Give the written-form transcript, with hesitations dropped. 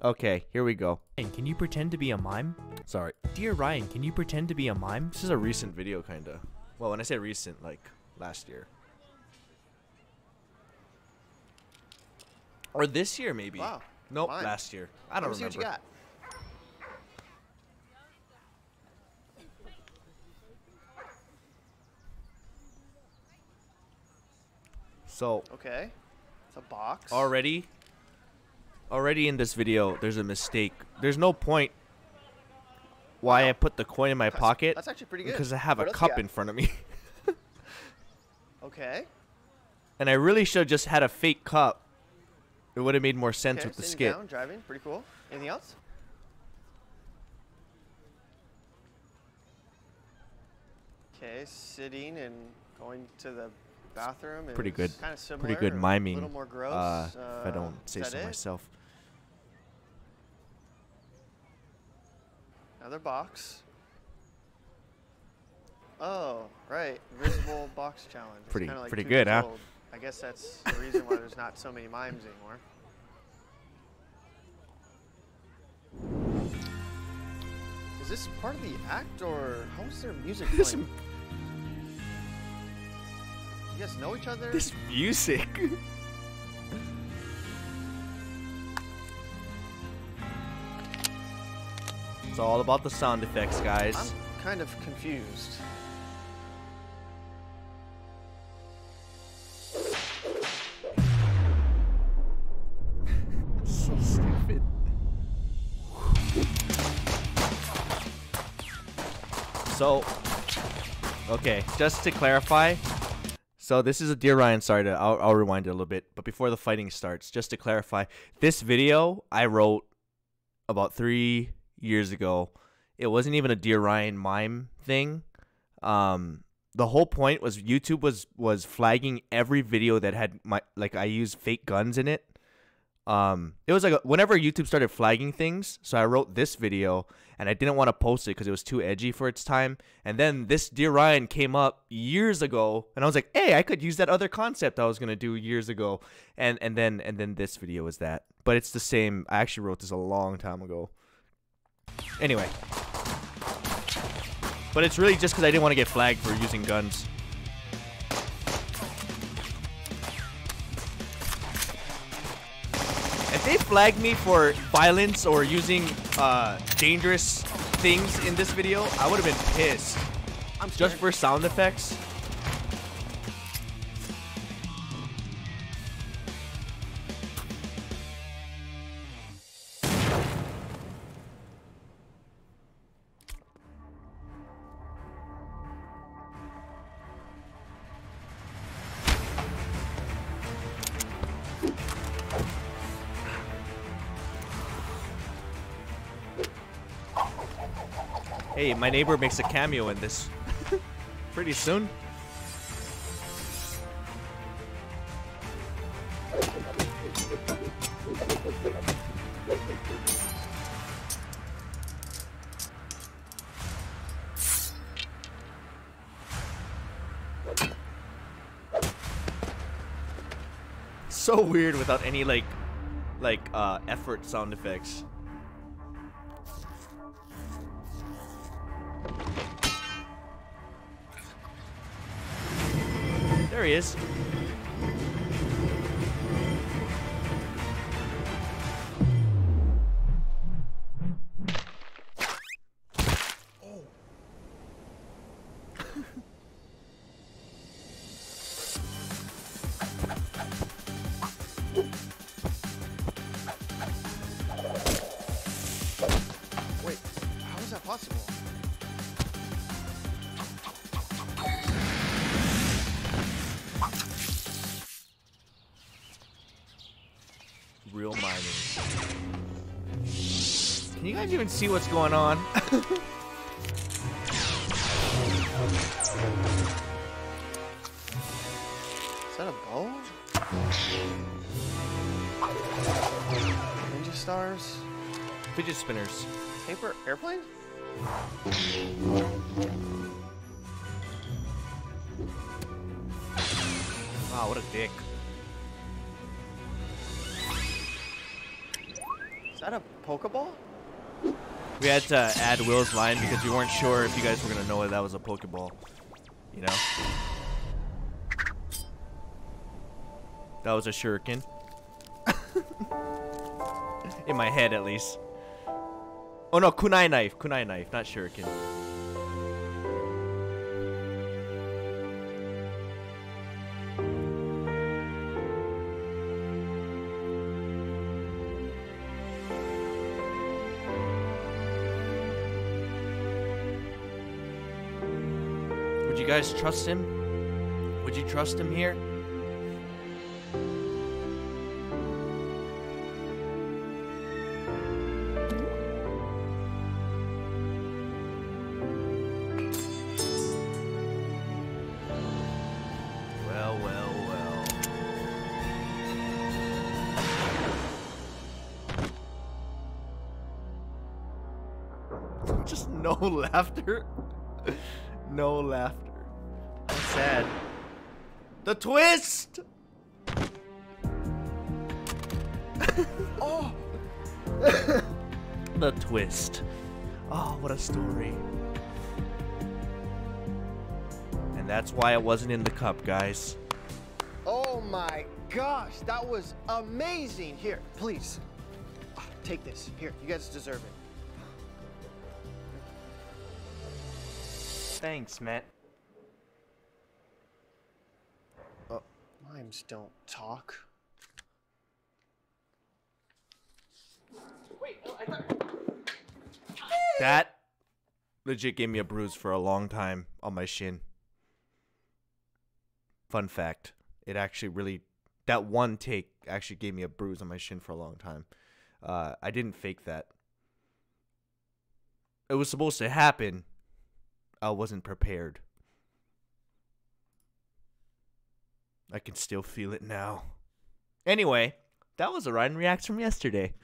Okay, here we go. And can you pretend to be a mime? Sorry. Dear Ryan, can you pretend to be a mime? This is a recent video, kinda. Well, when I say recent, like last year. Or this year, maybe. Wow. Nope, mime. Last year. I don't remember. What you got. So, okay, it's a box. Already in this video, there's a mistake. There's no point why I put the coin in my pocket. That's actually pretty good. Because I have a cup in front of me. Okay. And I really should have just had a fake cup. It would have made more sense with the skit. Down, driving, pretty cool. Anything else? Okay, sitting and going to the bathroom is pretty good. Kind of similar, pretty good miming. A little more gross. If I don't say so myself. Another box. Oh, right. Invisible box challenge. It's pretty good, huh? I guess that's the reason why there's not so many mimes anymore. Is this part of the act, or how is there music playing? You guys know each other? This music. It's all about the sound effects, guys. I'm kind of confused. So stupid. So, okay, just to clarify. So this is a Dear Ryan, sorry, I'll rewind it a little bit, but before the fighting starts, just to clarify, this video I wrote about 3 years ago. It wasn't even a Dear Ryan mime thing. The whole point was YouTube was flagging every video that had I used fake guns in it. It was like whenever YouTube started flagging things, so I wrote this video and I didn't want to post it because it was too edgy for its time. And then this Dear Ryan came up years ago, and I was like, "Hey, I could use that other concept I was gonna do years ago." And then this video is that, but it's the same. I actually wrote this a long time ago. Anyway, but it's really just because I didn't want to get flagged for using guns. They flagged me for violence or using dangerous things in this video. I would have been pissed. I'm just for sound effects. Hey, my neighbor makes a cameo in this pretty soon. So weird without any like effort sound effects. There he is. Oh. Wait, how is that possible? Real mining. Can you guys even see what's going on? Is that a bow? Ninja stars? Fidget spinners. Paper airplane? Wow, what a dick. that a Pokeball? We had to add Will's line because we weren't sure if you guys were going to know that was a Pokeball. You know? That was a shuriken. In my head, at least. Oh no, kunai knife. Kunai knife, not shuriken. Would you guys trust him? Would you trust him here? Just no laughter. No laughter. I'm sad. The twist! Oh! The twist. Oh, what a story. And that's why it wasn't in the cup, guys. Oh my gosh, that was amazing. Here, please. Take this. Here, you guys deserve it. Thanks, Matt. Oh, mimes don't talk. Wait, oh, I thought... That legit gave me a bruise for a long time on my shin. Fun fact. It actually really... That one take actually gave me a bruise on my shin for a long time. I didn't fake that. It was supposed to happen. I wasn't prepared. I can still feel it now. Anyway, that was a Ride and React from yesterday.